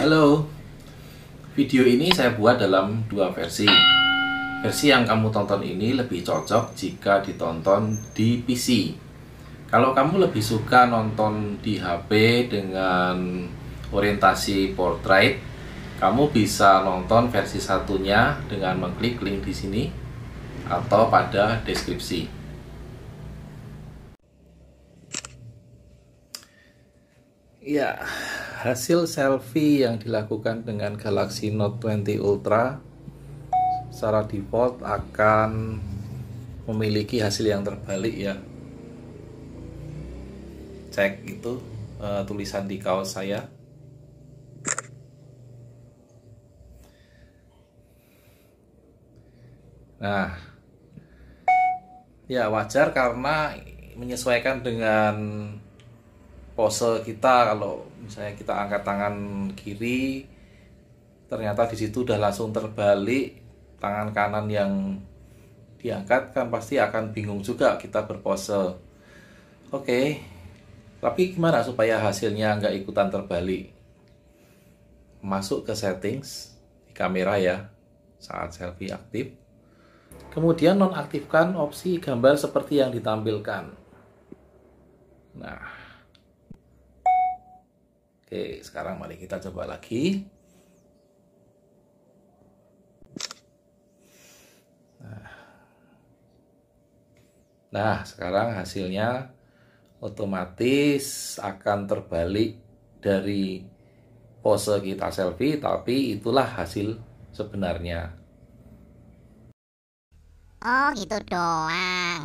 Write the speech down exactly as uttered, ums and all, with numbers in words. Halo, video ini saya buat dalam dua versi. Versi yang kamu tonton ini lebih cocok jika ditonton di P C. Kalau kamu lebih suka nonton di H P dengan orientasi portrait, kamu bisa nonton versi satunya dengan mengklik link di sini atau pada deskripsi. Ya, hasil selfie yang dilakukan dengan Galaxy Note dua puluh Ultra secara default akan memiliki hasil yang terbalik, ya. Cek itu uh, tulisan di kaos saya. Nah, ya wajar karena menyesuaikan dengan pose kita. Kalau misalnya kita angkat tangan kiri, ternyata di situ udah langsung terbalik, tangan kanan yang diangkat kan pasti akan bingung juga kita berpose. Oke, tapi gimana supaya hasilnya nggak ikutan terbalik? Masuk ke settings di kamera ya, saat selfie aktif. Kemudian nonaktifkan opsi gambar seperti yang ditampilkan. Nah, oke, sekarang mari kita coba lagi. Nah, nah sekarang hasilnya otomatis akan terbalik dari pose kita selfie, tapi itulah hasil sebenarnya. Oh, gitu doang.